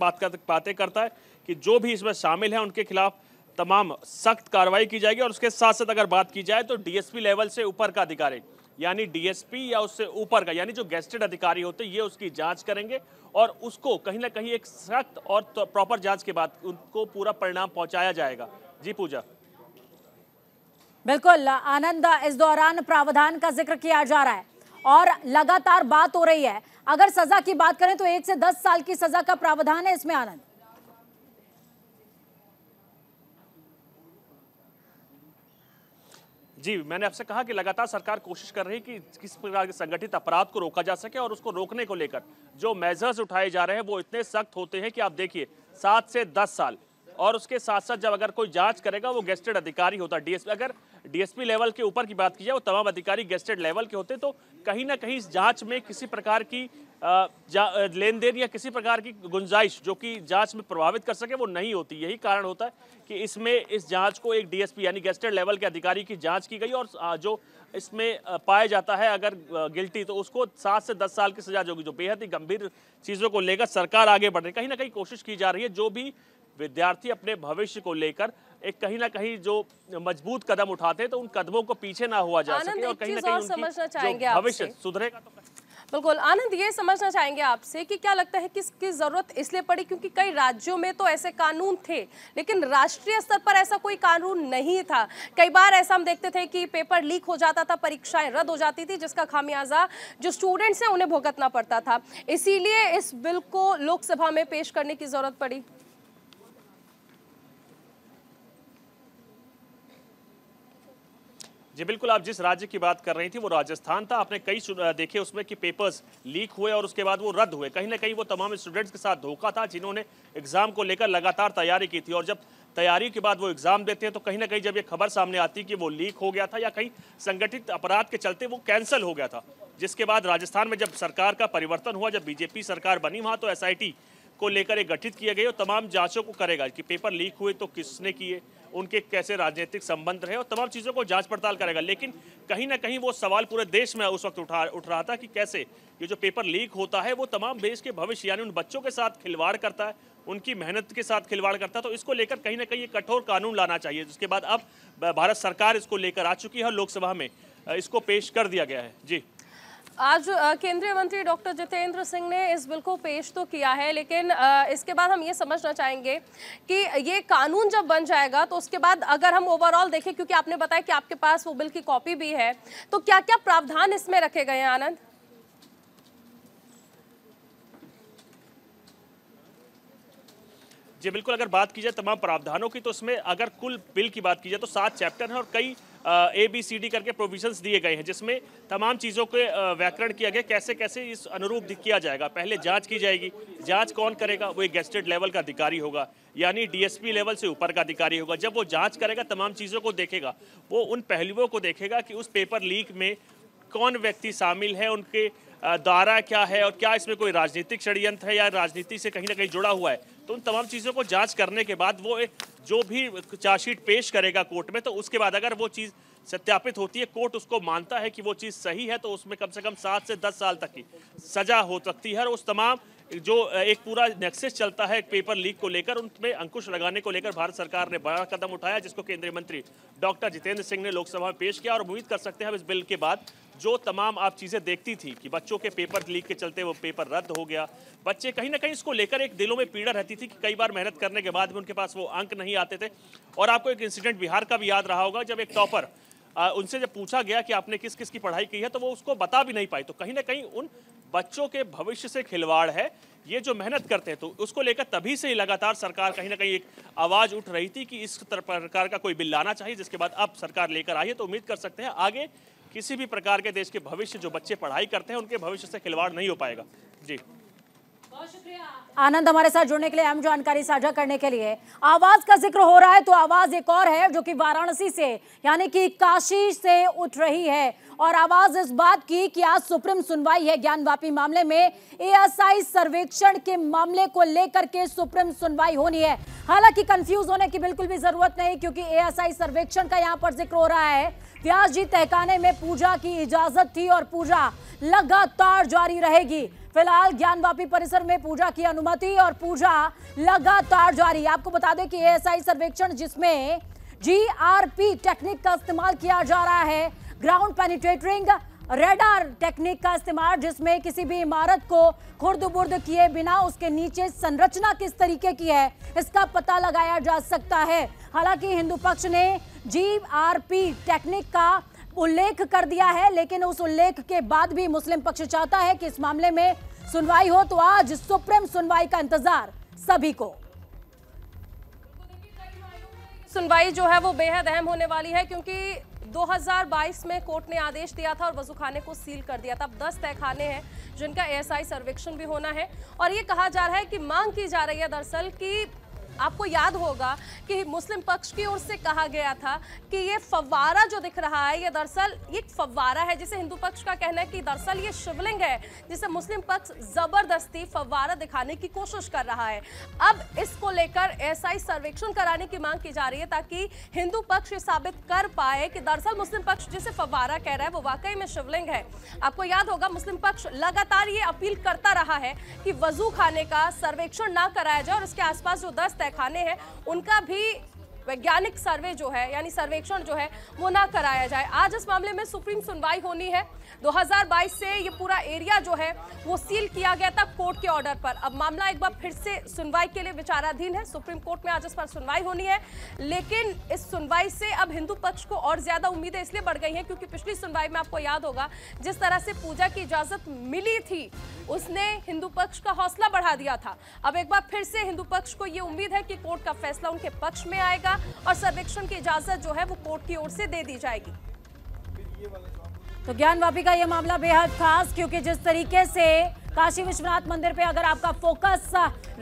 बातें करता है कि जो भी इसमें शामिल है उनके खिलाफ तमाम सख्त कार्रवाई की जाएगी। और उसके साथ साथ अगर बात की जाए तो DSP लेवल से ऊपर का अधिकारी यानी DSP या उससे ऊपर का यानी जो गेस्टेड अधिकारी होते हैं ये उसकी जांच करेंगे और उसको कहीं ना कहीं एक सख्त और तो प्रॉपर जांच के बाद उनको पूरा परिणाम पहुंचाया जाएगा। जी पूजा, बिल्कुल आनंद, इस दौरान प्रावधान का जिक्र किया जा रहा है और लगातार बात हो रही है। अगर सजा की बात करें तो 1 से 10 साल की सजा का प्रावधान है इसमें। आनंद, जी मैंने आपसे कहा कि लगातार सरकार कोशिश कर रही है कि किस प्रकार के संगठित अपराध को रोका जा सके और उसको रोकने को लेकर जो मेजर्स उठाए जा रहे हैं वो इतने सख्त होते हैं कि आप देखिए 7 से 10 साल। और उसके साथ साथ जब अगर कोई जांच करेगा वो गेस्टेड अधिकारी होता है, DSP। अगर DSP लेवल के ऊपर की बात की जाए वो तमाम अधिकारी गेस्टेड लेवल के होते, तो कहीं ना कहीं इस जाँच में किसी प्रकार की लेन देन या किसी प्रकार की गुंजाइश जो कि जांच में प्रभावित कर सके वो नहीं होती। यही कारण होता है कि इसमें इस जांच को एक DSP यानी गेस्टेड लेवल के अधिकारी की जांच की गई और जो इसमें पाया जाता है अगर गिल्टी तो उसको 7 से 10 साल की सजा होगी। जो बेहद ही गंभीर चीज़ों को लेकर सरकार आगे बढ़ रही, कहीं ना कहीं कोशिश की जा रही है जो भी विद्यार्थी अपने भविष्य को लेकर एक कहीं ना कहीं जो मजबूत कदम उठाते हैं तो उन कदमों को पीछे ना हुआ जा सके और कहीं ना कहीं उनकी भविष्य सुधरेगा। तो बिल्कुल आनंद, ये समझना चाहेंगे आपसे कि क्या लगता है किसकी ज़रूरत इसलिए पड़ी क्योंकि कई राज्यों में तो ऐसे कानून थे लेकिन राष्ट्रीय स्तर पर ऐसा कोई कानून नहीं था। कई बार ऐसा हम देखते थे कि पेपर लीक हो जाता था, परीक्षाएं रद्द हो जाती थी, जिसका खामियाजा जो स्टूडेंट्स हैं उन्हें भुगतना पड़ता था। इसीलिए इस बिल को लोकसभा में पेश करने की ज़रूरत पड़ी। जी बिल्कुल, आप जिस राज्य की बात कर रही थी वो राजस्थान था। आपने कई देखे उसमें कि पेपर्स लीक हुए और उसके बाद वो रद्द हुए। कहीं ना कहीं वो तमाम स्टूडेंट्स के साथ धोखा था जिन्होंने एग्जाम को लेकर लगातार तैयारी की थी और जब तैयारी के बाद वो एग्जाम देते हैं तो कहीं ना कहीं जब ये खबर सामने आती कि वो लीक हो गया था या कहीं संगठित अपराध के चलते वो कैंसिल हो गया था, जिसके बाद राजस्थान में जब सरकार का परिवर्तन हुआ, जब बीजेपी सरकार बनी वहाँ तो SIT को लेकर एक गठित किया गया और तमाम जांचों को करेगा कि पेपर लीक हुए तो किसने किए, उनके कैसे राजनीतिक संबंध रहे और तमाम चीज़ों को जांच पड़ताल करेगा। लेकिन कहीं ना कहीं वो सवाल पूरे देश में उस वक्त उठ रहा था कि कैसे ये जो पेपर लीक होता है वो तमाम देश के भविष्य यानी उन बच्चों के साथ खिलवाड़ करता है, उनकी मेहनत के साथ खिलवाड़ करता है। तो इसको लेकर कहीं ना कहीं ये कठोर कानून लाना चाहिए, जिसके बाद अब भारत सरकार इसको लेकर आ चुकी है और लोकसभा में इसको पेश कर दिया गया है। जी, आज केंद्रीय मंत्री डॉक्टर जितेंद्र सिंह ने इस बिल को पेश तो किया है, लेकिन इसके बाद हम ये समझना चाहेंगे कि ये कानून जब बन जाएगा तो उसके बाद अगर हम ओवरऑल देखें, क्योंकि आपने बताया कि आपके पास वो बिल की कॉपी भी है, तो क्या क्या प्रावधान इसमें रखे गए हैं? आनंद, जी बिल्कुल, अगर बात की जाए तमाम प्रावधानों की तो इसमें अगर कुल बिल की बात की जाए तो 7 चैप्टर हैं और कई ABCD करके प्रोविजंस दिए गए हैं, जिसमें तमाम चीज़ों के व्याकरण किया गया, कैसे कैसे इस अनुरूप किया जाएगा। पहले जांच की जाएगी, जांच कौन करेगा? वो एक गेस्टेड लेवल का अधिकारी होगा, यानी DSP लेवल से ऊपर का अधिकारी होगा। जब वो जांच करेगा, तमाम चीज़ों को देखेगा, वो उन पहलुओं को देखेगा कि उस पेपर लीक में कौन व्यक्ति शामिल है, उनके दायरा क्या है और क्या इसमें कोई राजनीतिक षड्यंत्र है या राजनीति से कहीं ना कहीं जुड़ा हुआ है। तो उन तमाम चीज़ों को जांच करने के बाद वो जो भी चार्जशीट पेश करेगा कोर्ट में, तो उसके बाद अगर वो चीज़ सत्यापित होती है, कोर्ट उसको मानता है कि वो चीज़ सही है, तो उसमें कम से कम 7 से 10 साल तक की सज़ा हो सकती है। और उस तमाम जो एक पूरा नेक्सस चलता है पेपर लीक को लेकर, उनमें अंकुश लगाने को लेकर भारत सरकार ने बड़ा कदम उठाया, जिसको केंद्रीय मंत्री डॉक्टर जितेंद्र सिंह ने लोकसभा में पेश किया। और उम्मीद कर सकते हैं इस बिल के बाद जो तमाम आप चीज़ें देखती थी कि बच्चों के पेपर लीक के चलते वो पेपर रद्द हो गया, बच्चे कहीं ना कहीं इसको लेकर एक दिलों में पीड़ा रहती थी कि कई बार मेहनत करने के बाद भी उनके पास वो अंक नहीं आते थे। और आपको एक इंसिडेंट बिहार का भी याद रहा होगा, जब एक टॉपर उनसे जब पूछा गया कि आपने किस किस की पढ़ाई की है, तो वो उसको बता भी नहीं पाई। तो कहीं ना कहीं उन बच्चों के भविष्य से खिलवाड़ है, ये जो मेहनत करते हैं। तो उसको लेकर तभी से ही लगातार सरकार कहीं ना कहीं एक आवाज़ उठ रही थी कि इस प्रकार का कोई बिल लाना चाहिए, जिसके बाद अब सरकार लेकर आई है। तो उम्मीद कर सकते हैं आगे किसी भी प्रकार के देश के भविष्य, जो बच्चे पढ़ाई करते हैं, उनके भविष्य से खिलवाड़ नहीं हो पाएगा। जी, बहुत शुक्रिया आनंद, हमारे साथ जुड़ने के लिए, अहम जानकारी साझा करने के लिए। आवाज का जिक्र हो रहा है तो आवाज एक और है जो कि वाराणसी से, यानी कि काशी से उठ रही है। और आवाज इस बात की कि आज सुप्रीम सुनवाई है ज्ञानवापी मामले में। ASI सर्वेक्षण के मामले को लेकर के सुप्रीम सुनवाई होनी है। हालांकि कंफ्यूज होने की बिल्कुल भी जरूरत नहीं, क्योंकि ASI सर्वेक्षण का यहाँ पर जिक्र हो रहा है। व्यास जी तहखाने में पूजा की इजाजत थी और पूजा लगातार जारी रहेगी। फिलहाल ज्ञानवापी परिसर में पूजा की अनुमति और पूजा लगातार जारी। आपको बता दें कि ASI सर्वेक्षण, जिसमें GRP टेक्निक का इस्तेमाल किया जा रहा है, ग्राउंड पेनिट्रेटिंग रेडार टेक्निक का इस्तेमाल, जिसमें किसी भी इमारत को खुर्द बुर्द किए बिना उसके नीचे संरचना किस तरीके की है इसका पता लगाया जा सकता है। हालांकि हिंदू पक्ष ने GRP टेक्निक का उल्लेख कर दिया है, लेकिन उस उल्लेख के बाद भी मुस्लिम पक्ष चाहता है कि इस मामले में सुनवाई हो। तो आज सुप्रीम सुनवाई का इंतजार सभी को। सुनवाई जो है वो बेहद अहम होने वाली है, क्योंकि 2022 में कोर्ट ने आदेश दिया था और वजूखाने को सील कर दिया था। अब 10 तहखाने हैं जिनका ASI सर्वेक्षण भी होना है। और ये कहा जा रहा है कि मांग की जा रही है दरअसल कि, आपको याद होगा कि मुस्लिम पक्ष की ओर से कहा गया था कि ये फव्वारा जो दिख रहा है, ये दरअसल एक फव्वारा है, जिसे हिंदू पक्ष का कहना है कि दरअसल ये शिवलिंग है, जिसे मुस्लिम पक्ष जबरदस्ती फव्वारा दिखाने की कोशिश कर रहा है। अब इसको लेकर ASI सर्वेक्षण कराने की मांग की जा रही है, ताकि हिंदू पक्ष ये साबित कर पाए कि दरअसल मुस्लिम पक्ष जिसे फव्वारा कह रहा है वो वाकई में शिवलिंग है। आपको याद होगा मुस्लिम पक्ष लगातार ये अपील करता रहा है कि वजू खाने का सर्वेक्षण ना कराया जाए और इसके आसपास जो 10 खाने हैं उनका भी वैज्ञानिक सर्वे जो है, यानी सर्वेक्षण जो है, वो ना कराया जाए। आज इस मामले में सुप्रीम सुनवाई होनी है। 2022 से ये पूरा एरिया जो है वो सील किया गया था कोर्ट के ऑर्डर पर। अब मामला एक बार फिर से सुनवाई के लिए विचाराधीन है। सुप्रीम कोर्ट में आज इस पर सुनवाई होनी है, लेकिन इस सुनवाई से अब हिंदू पक्ष को और ज़्यादा उम्मीदें इसलिए बढ़ गई हैं क्योंकि पिछली सुनवाई में आपको याद होगा जिस तरह से पूजा की इजाज़त मिली थी, उसने हिंदू पक्ष का हौसला बढ़ा दिया था। अब एक बार फिर से हिंदू पक्ष को ये उम्मीद है कि कोर्ट का फैसला उनके पक्ष में आएगा और सर्वेक्षण की इजाजत जो है वो कोर्ट की ओर से दे दी जाएगी। तो ज्ञानवापी का यह मामला बेहद खास, क्योंकि जिस तरीके से काशी विश्वनाथ मंदिर पे अगर आपका फोकस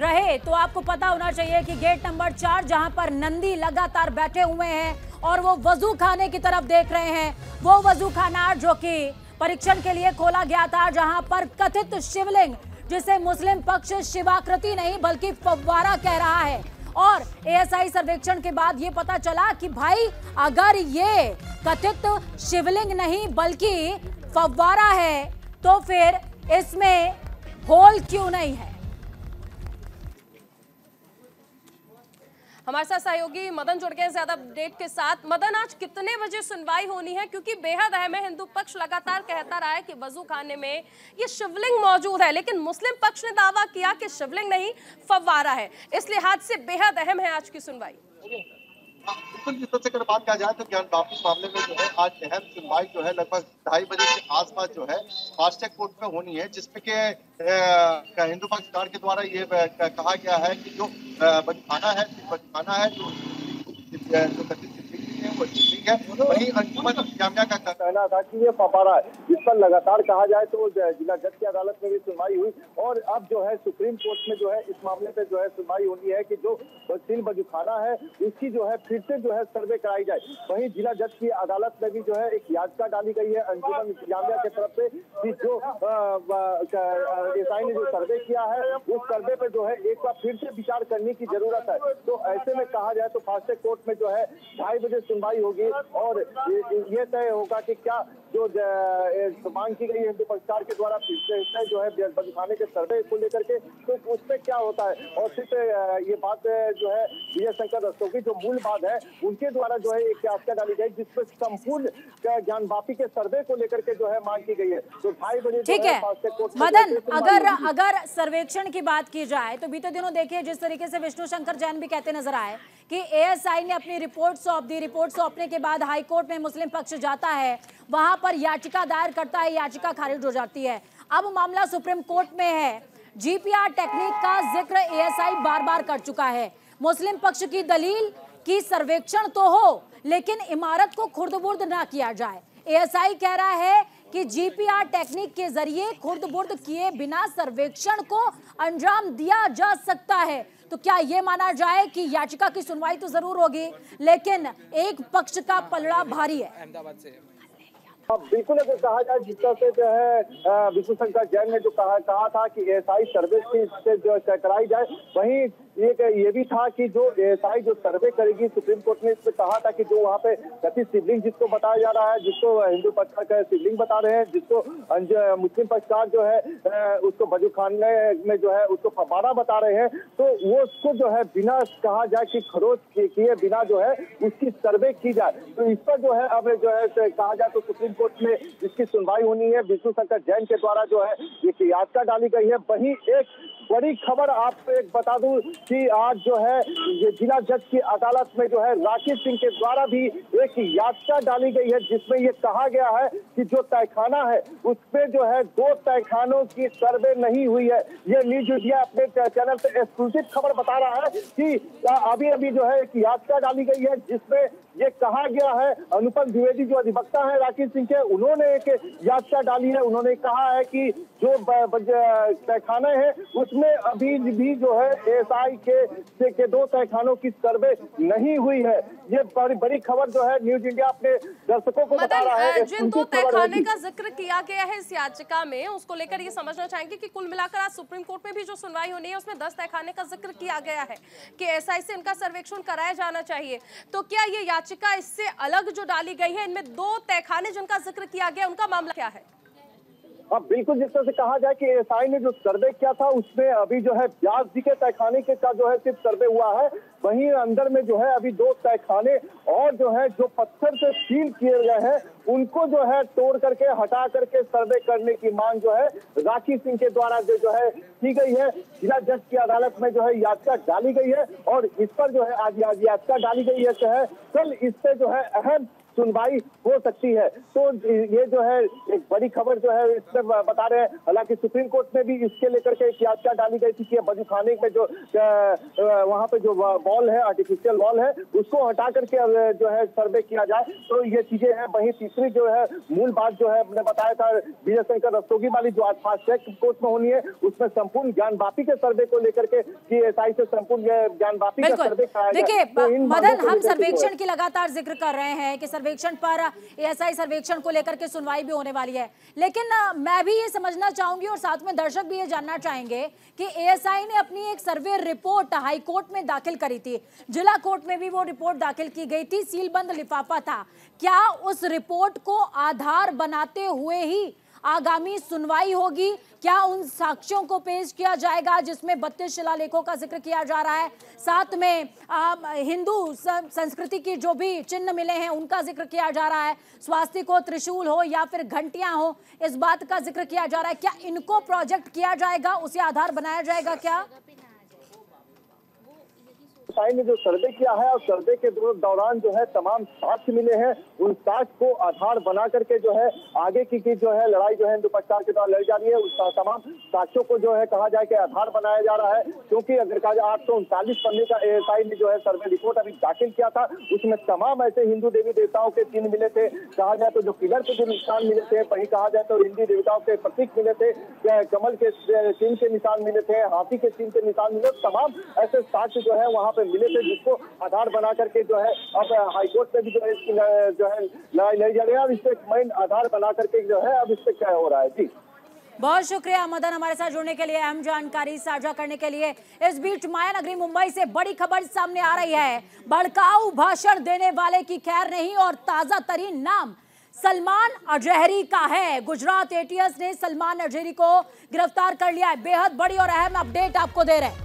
रहे तो आपको पता होना चाहिए कि गेट नंबर 4 जहां पर नंदी लगातार बैठे हुए हैं और वो वजू खाने की तरफ देख रहे हैं, वो वजू खाना जो कि परीक्षण के लिए खोला गया था, जहां पर कथित शिवलिंग जिसे मुस्लिम पक्ष शिवाकृति नहीं बल्कि फव्वारा कह रहा है। और एएसआई सर्वेक्षण के बाद ये पता चला कि भाई अगर ये कथित शिवलिंग नहीं बल्कि फव्वारा है तो फिर इसमें होल क्यों नहीं है। हमारे साथ सहयोगी मदन जुड़ गए ज्यादा अपडेट के साथ। मदन, आज कितने बजे सुनवाई होनी है, क्योंकि बेहद अहम है। हिंदू पक्ष लगातार कहता रहा है कि वजू खाने में ये शिवलिंग मौजूद है, लेकिन मुस्लिम पक्ष ने दावा किया कि शिवलिंग नहीं फव्वारा है, इस लिहाज से बेहद अहम है आज की सुनवाई। बिल्कुल, जिस तरह से अगर बात किया जाए तो ज्ञान वापस मामले में जो है आज अहम सुनवाई जो है लगभग 2:30 बजे के आसपास जो है फास्ट्रैक कोर्ट में होनी है, जिसमें के हिंदू पक्ष सरकार के द्वारा ये कहा गया है कि जो बंदखाना है जो कथित है वो ठीक है। वही अंजुमन जामिया का कहना था कि ये फव्वारा है, जिस पर लगातार कहा जाए तो जिला जज की अदालत में भी सुनवाई हुई और अब जो है सुप्रीम कोर्ट में जो है इस मामले पे जो है सुनवाई होनी है कि जो सील बजुखाना है उसकी जो है फिर से जो है सर्वे कराई जाए। वहीं जिला जज की अदालत में भी जो है एक याचिका डाली गई है अंजुमन जामिया की तरफ से कि जो एसआई ने जो सर्वे किया है उस सर्वे पर जो है एक बार फिर से विचार करने की जरूरत है। तो ऐसे में कहा जाए तो फास्ट ट्रैक कोर्ट में जो है 2:30 बजे सुनवाई होगी और ये तय होगा कि क्या जो मांग की गई हिंदू पक्षकार के द्वारा फिर से जो है बंदखाने के सर्वे को लेकर के तो उस पर क्या होता है। और सिर्फ ये बात जो है विजय शंकर रस्तोगी जो मूल बात है उनके द्वारा जो है एक याचिका डाली गई जिसमें संपूर्ण ज्ञानवापी के सर्वे को लेकर के जो है मांग की गई है। तो 2:30 बजे ठीक है। मदन, अगर सर्वेक्षण की बात की जाए तो बीते दिनों देखिए जिस तरीके से विष्णु शंकर जैन भी कहते नजर आए कि एएसआई ने अपनी रिपोर्ट सौंप दी, रिपोर्ट सौंपने के बाद हाईकोर्ट में मुस्लिम पक्ष जाता है, वहां पर याचिका दायर करता है, याचिका खारिज हो जाती है। अब मामला सुप्रीम कोर्ट में है। जीपीआर टेक्निक का जिक्र एएसआई बार बार कर चुका है। मुस्लिम पक्ष की दलील कि सर्वेक्षण तो हो लेकिन इमारत को खुर्द-बुर्द ना किया जाए। एएसआई कह रहा है कि जीपीआर टेक्निक के जरिए खुर्द-बुर्द किए बिना सर्वेक्षण को अंजाम दिया जा सकता है। तो क्या ये माना जाए कि याचिका की सुनवाई तो जरूर होगी लेकिन एक पक्ष का पलड़ा भारी है। अहमदाबाद से बिल्कुल अगर कहा जाए जिस तरह से जो है विष्णु शंकर जैन ने जो कहा था कि एएसआई सर्वे से जो कराई जाए, वहीं ये भी था कि जो एएसआई जो सर्वे करेगी सुप्रीम कोर्ट ने इसमें कहा था कि जो वहाँ पे कथित शिवलिंग जिसको बताया जा रहा है, जिसको हिंदू पक्षकार शिवलिंग बता रहे हैं, जिसको मुस्लिम पक्षकार जो है उसको बजुखाने में जो है उसको फव्वारा बता रहे हैं, तो वो उसको जो है बिना कहा जाए कि खरोच किए बिना जो है उसकी सर्वे की जाए। तो इस पर जो है अब जो है कहा जाए तो सुप्रीम कोर्ट में इसकी सुनवाई होनी है। विष्णु शंकर जैन के द्वारा जो है एक याचिका डाली गई है। वही एक बड़ी खबर आपको एक बता दूं कि आज जो है ये जिला जज की अदालत में जो है राकेश सिंह के द्वारा भी एक याचिका डाली गई है जिसमें ये कहा गया है कि जो तहखाना है उसमें जो है 2 तहखानों की सर्वे नहीं हुई है। ये न्यूज इंडिया अपने चैनल से एक्सक्लूसिव खबर बता रहा है कि अभी अभी जो है एक याचिका डाली गई है जिसमें ये कहा गया है। अनुपम द्विवेदी जो अधिवक्ता है राकेश सिंह के, उन्होंने एक याचिका डाली है। उन्होंने कहा है कि जो तहखाने हैं उसमें अभी भी जो है एएसआई के 2 तहखानों की सर्वे नहीं हुई है। ये बड़ी खबर जो है न्यूज इंडिया अपने दर्शकों को बता रहा है। जिन 2 तहखाने का जिक्र किया गया है इस याचिका में उसको लेकर ये समझना चाहेंगे कि कुल मिलाकर आज सुप्रीम कोर्ट में भी जो सुनवाई होनी है उसमें 10 तहखाने का जिक्र किया गया है कि एएसआई से इनका सर्वेक्षण कराया जाना चाहिए। तो क्या ये याचिका इससे अलग जो डाली गई है इनमें 2 तहखाने जिनका जिक्र किया गया उनका मामला क्या है? हाँ बिल्कुल, जिस तरह से कहा जाए कि एएसआई ने जो सर्वे किया था उसमें अभी जो है व्यास जी के तहखाने के का जो है सिर्फ सर्वे हुआ है। वहीं अंदर में जो है अभी 2 तहखाने और जो है जो पत्थर से सील किए गए हैं उनको जो है तोड़ करके हटा करके सर्वे करने की मांग जो है राकेश सिंह के द्वारा जो है की गई है। जिला जज की अदालत में जो है याचिका डाली गई है और इस पर जो है आज याचिका डाली गई है। कल इससे जो है अहम सुनवाई हो सकती है। तो ये जो है एक बड़ी खबर जो है इसमें बता रहे हैं। हालांकि सुप्रीम कोर्ट में भी इसके लेकर के एक याचिका डाली गई थी कि बजुखाने में जो वहाँ पे जो वॉल है, आर्टिफिशियल वॉल है, उसको हटा करके जो है सर्वे किया जाए। तो ये चीजें हैं। वहीं तीसरी जो है मूल बात जो है हमने बताया था विजय शंकर रस्तोगी वाली जो आज फास्ट ट्रैक कोर्ट में होनी है उसमें संपूर्ण ज्ञानवापी के सर्वे को लेकर के एएसआई से संपूर्ण ज्ञानवापी का सर्वे कराया। देखिए मदन, हम सर्वेक्षण की लगातार जिक्र कर रहे हैं कि सर्वेक्षण पर, एएसआई सर्वेक्षण को लेकर के सुनवाई भी होने वाली है। लेकिन मैं भी ये समझना चाहूंगी और साथ में दर्शक भी ये जानना चाहेंगे कि एएसआई ने अपनी एक सर्वे रिपोर्ट हाई कोर्ट में दाखिल करी थी, जिला कोर्ट में भी वो रिपोर्ट दाखिल की गई थी, सीलबंद लिफाफा था। क्या उस रिपोर्ट को आधार बनाते हुए ही आगामी सुनवाई होगी? क्या उन साक्ष्यों को पेश किया जाएगा जिसमें 32 शिलालेखों का जिक्र किया जा रहा है, साथ में हिंदू संस्कृति की जो भी चिन्ह मिले हैं उनका जिक्र किया जा रहा है, स्वास्तिक हो, त्रिशूल हो या फिर घंटियां हो, इस बात का जिक्र किया जा रहा है, क्या इनको प्रोजेक्ट किया जाएगा, उसे आधार बनाया जाएगा? क्या साई ने जो सर्वे किया है और सर्वे के दौरान जो है तमाम साक्ष्य मिले हैं, उन साक्ष्य को आधार बना करके जो है आगे की जो है लड़ाई जो है हिंदू पक्षकार के द्वारा लड़ी जा रही है, उस तमाम साक्ष्यों को जो है कहा जाए कि आधार बनाया जा रहा है। क्योंकि अगर कहा जाए 839 पन्ने का एएसआई ने जो है सर्वे रिपोर्ट अभी दाखिल किया था, उसमें तमाम ऐसे हिंदू देवी देवताओं के चिन्ह मिले थे, कहा जाए तो जो पिलर के जो निशान मिले थे, वहीं कहा जाए तो हिंदी देवताओं के प्रतीक मिले थे, कमल के चिन्ह के निशान मिले थे, हाथी के चिन्ह के निशान मिले, तमाम ऐसे साक्ष्य जो है वहाँ मिले थे, जिसको आधार बना करके जो है अब हाईकोर्ट में भी जो है लड़ाई लड़ी जा रही है। अब इससे मेन आधार बना करके जो है अब इससे क्या हो रहा है। जी बहुत शुक्रिया मदन, हमारे साथ जुड़ने के लिए, अहम जानकारी साझा करने के लिए। इस बीच माया नगरी मुंबई से बड़ी खबर सामने आ रही है, भड़काऊ भाषण देने वाले की खैर नहीं और ताजा तरीन नाम सलमान अजहरी का है। गुजरात एटीएस ने सलमान अजहरी को गिरफ्तार कर लिया है। बेहद बड़ी और अहम अपडेट आपको दे रहे हैं।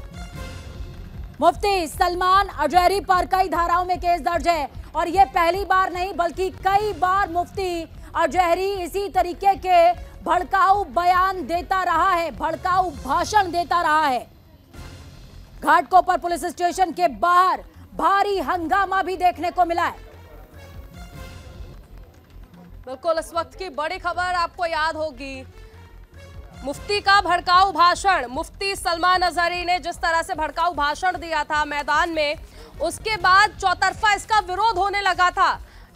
मुफ्ती सलमान अजहरी पर कई धाराओं में केस दर्ज है और यह पहली बार नहीं बल्कि कई बार मुफ्ती अजहरी इसी तरीके के भड़काऊ बयान देता रहा है, भड़काऊ भाषण देता रहा है। घाटकोपर पुलिस स्टेशन के बाहर भारी हंगामा भी देखने को मिला है। बिल्कुल, इस वक्त की बड़ी खबर आपको याद होगी, मुफ्ती का भड़काऊ भाषण। मुफ्ती सलमान अजहरी ने जिस तरह से भड़काऊ भाषण दिया था मैदान में, उसके बाद चौतरफा इसका विरोध होने लगा था।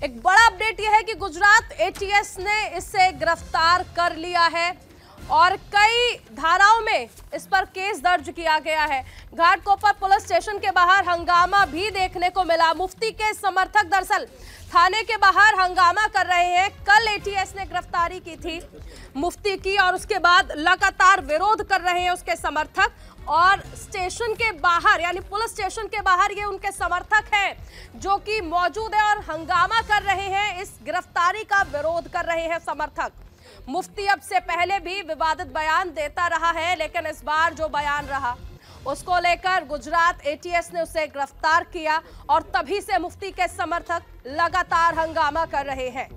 एक बड़ा अपडेट यह है कि गुजरात एटीएस ने इसे गिरफ्तार कर लिया है और कई धाराओं में इस पर केस दर्ज किया गया है। घाटकोपर पुलिस स्टेशन के बाहर हंगामा भी देखने को मिला। मुफ्ती के समर्थक दरअसल थाने के बाहर हंगामा कर रहे हैं। कल एटीएस ने गिरफ्तारी की थी मुफ्ती की और उसके बाद लगातार विरोध कर रहे हैं उसके समर्थक, और स्टेशन के बाहर यानी पुलिस स्टेशन के बाहर ये उनके समर्थक हैं जो कि मौजूद है और हंगामा कर रहे हैं, इस गिरफ्तारी का विरोध कर रहे हैं समर्थक। मुफ्ती अब से पहले भी विवादित बयान देता रहा है, लेकिन इस बार जो बयान रहा उसको लेकर गुजरात एटीएस ने उसे गिरफ्तार किया और तभी से मुफ्ती के समर्थक लगातार हंगामा कर रहे हैं।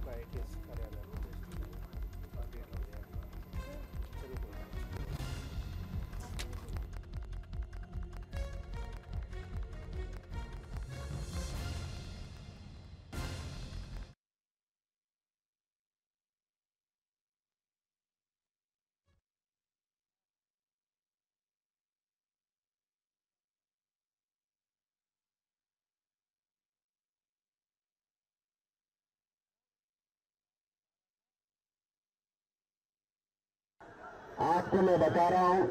आपको मैं बता रहा हूं,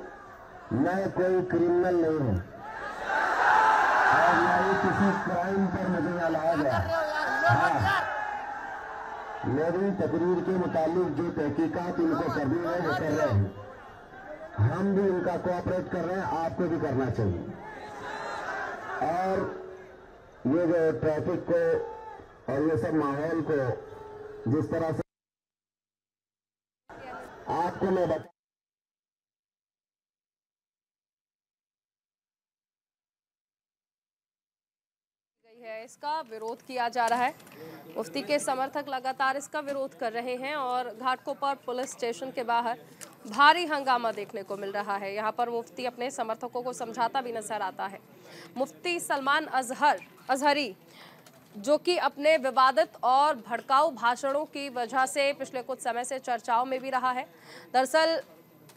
मैं कोई क्रिमिनल नहीं हूं और ना ही किसी क्राइम पर मुझे यहाँ लाया गया। हाँ, मेरी तकरीर के मुताबिक जो तहकीकात इनको करनी है वो कर रहे हैं, हम भी उनका कोऑपरेट कर रहे हैं, आपको भी करना चाहिए। और ये जो ट्रैफिक को और ये सब माहौल को जिस तरह से आपको मैं बता है, इसका विरोध किया जा रहा है। मुफ्ती के समर्थक लगातार इसका विरोध कर रहे हैं और घाटकोपर पुलिस स्टेशन के बाहर भारी हंगामा देखने को मिल रहा है। यहाँ पर मुफ्ती अपने समर्थकों को समझाता भी नजर आता है। मुफ्ती सलमान अजहरी जो कि अपने विवादित और भड़काऊ भाषणों की वजह से पिछले कुछ समय से चर्चाओं में भी रहा है। दरअसल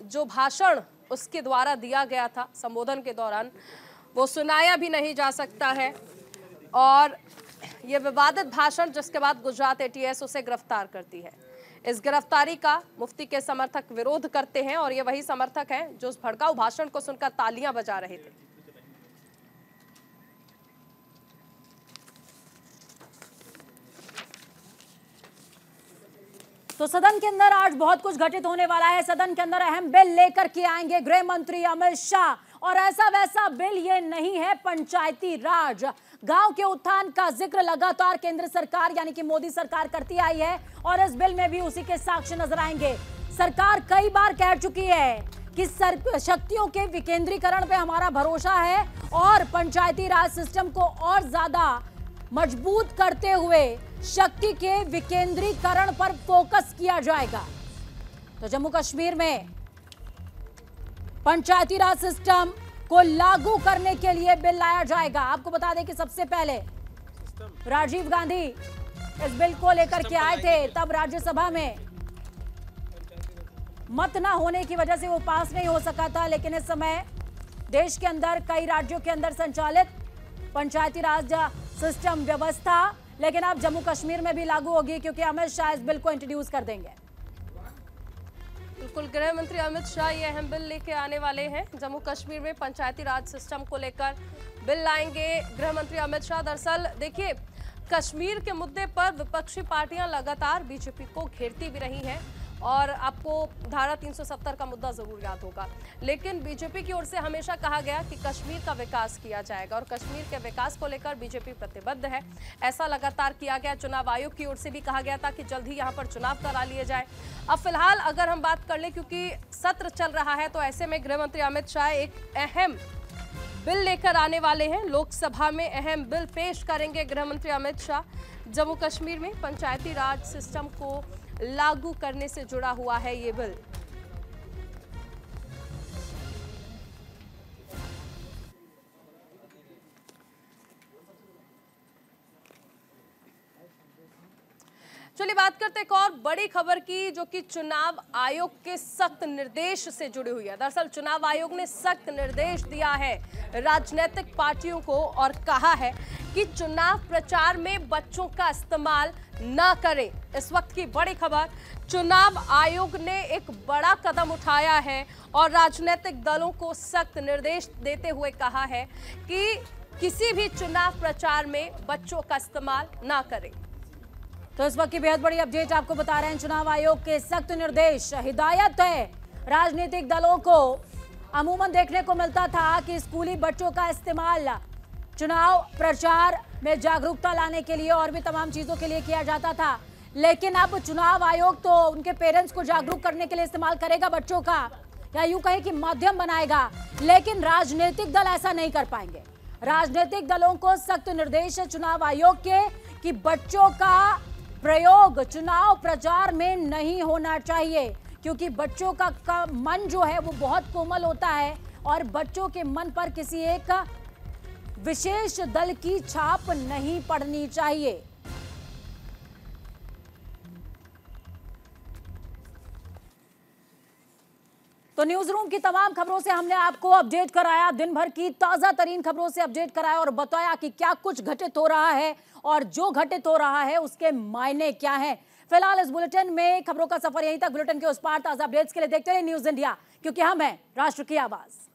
जो भाषण उसके द्वारा दिया गया था संबोधन के दौरान, वो सुनाया भी नहीं जा सकता है और ये विवादित भाषण जिसके बाद गुजरात एटीएस उसे गिरफ्तार करती है। इस गिरफ्तारी का मुफ्ती के समर्थक विरोध करते हैं और ये वही समर्थक हैं जो उस भड़काऊ भाषण को सुनकर तालियां बजा रहे थे। तो सदन के अंदर आज बहुत कुछ घटित होने वाला है। सदन के अंदर अहम बिल लेकर के आएंगे गृह मंत्री अमित शाह, और ऐसा वैसा बिल ये नहीं है। पंचायती राज, गांव के उत्थान का जिक्र लगातार केंद्र सरकार यानी कि मोदी सरकार करती आई है, और इस बिल में भी उसी के साक्ष्य नजर आएंगे। सरकार कई बार कह चुकी है कि शक्तियों के विकेंद्रीकरण पे हमारा भरोसा है और पंचायती राज सिस्टम को और ज्यादा मजबूत करते हुए शक्ति के विकेंद्रीकरण पर फोकस किया जाएगा। तो जम्मू कश्मीर में पंचायती राज सिस्टम को लागू करने के लिए बिल लाया जाएगा। आपको बता दें कि सबसे पहले राजीव गांधी इस बिल को लेकर के आए थे, तब राज्यसभा में मत ना होने की वजह से वो पास नहीं हो सका था, लेकिन इस समय देश के अंदर कई राज्यों के अंदर संचालित पंचायती राज सिस्टम व्यवस्था लेकिन आप जम्मू कश्मीर में भी लागू होगी, क्योंकि अमित शाह इस बिल को इंट्रोड्यूस कर देंगे। बिल्कुल, गृह मंत्री अमित शाह ये अहम बिल लेके आने वाले हैं। जम्मू कश्मीर में पंचायती राज सिस्टम को लेकर बिल लाएंगे गृह मंत्री अमित शाह। दरअसल देखिए, कश्मीर के मुद्दे पर विपक्षी पार्टियां लगातार बीजेपी को घेरती भी रही हैं, और आपको धारा 370 का मुद्दा जरूर याद होगा, लेकिन बीजेपी की ओर से हमेशा कहा गया कि कश्मीर का विकास किया जाएगा, और कश्मीर के विकास को लेकर बीजेपी प्रतिबद्ध है। ऐसा लगातार किया गया। चुनाव आयोग की ओर से भी कहा गया था कि जल्द ही यहाँ पर चुनाव करा लिए जाए। अब फिलहाल अगर हम बात कर लें, क्योंकि सत्र चल रहा है, तो ऐसे में गृहमंत्री अमित शाह एक अहम बिल लेकर आने वाले हैं। लोकसभा में अहम बिल पेश करेंगे गृहमंत्री अमित शाह। जम्मू कश्मीर में पंचायती राज सिस्टम को लागू करने से जुड़ा हुआ है ये बिल। चलिए बात करते हैं एक और बड़ी खबर की, जो कि चुनाव आयोग के सख्त निर्देश से जुड़ी हुई है। दरअसल चुनाव आयोग ने सख्त निर्देश दिया है राजनीतिक पार्टियों को, और कहा है कि चुनाव प्रचार में बच्चों का इस्तेमाल ना करें। इस वक्त की बड़ी खबर, चुनाव आयोग ने एक बड़ा कदम उठाया है और राजनीतिक दलों को सख्त निर्देश देते हुए कहा है कि किसी भी चुनाव प्रचार में बच्चों का इस्तेमाल ना करें। तो इस वक्त की बेहद बड़ी अपडेट आपको बता रहे हैं, चुनाव आयोग के सख्त निर्देश। हिदायत है राजनीतिक दलों को। अमूमन देखने को मिलता था कि स्कूली बच्चों का इस्तेमाल चुनाव प्रचार में जागरूकता लाने के लिए और भी तमाम चीजों के लिए किया जाता था, लेकिन अब चुनाव आयोग तो उनके पेरेंट्स को जागरूक करने के लिए इस्तेमाल करेगा बच्चों का, या यूं कहे कि माध्यम बनाएगा, लेकिन राजनीतिक दल ऐसा नहीं कर पाएंगे। राजनीतिक दलों को सख्त निर्देश है चुनाव आयोग के कि बच्चों का प्रयोग चुनाव प्रचार में नहीं होना चाहिए, क्योंकि बच्चों का मन जो है वो बहुत कोमल होता है, और बच्चों के मन पर किसी एक विशेष दल की छाप नहीं पड़नी चाहिए। तो न्यूज रूम की तमाम खबरों से हमने आपको अपडेट कराया, दिन भर की ताजा तरीन खबरों से अपडेट कराया और बताया कि क्या कुछ घटित हो रहा है और जो घटित हो रहा है उसके मायने क्या हैं। फिलहाल इस बुलेटिन में खबरों का सफर यहीं तक। बुलेटिन के उस पार ताजा अपडेट्स के लिए देखते रहिए न्यूज इंडिया, क्योंकि हम हैं राष्ट्र की आवाज।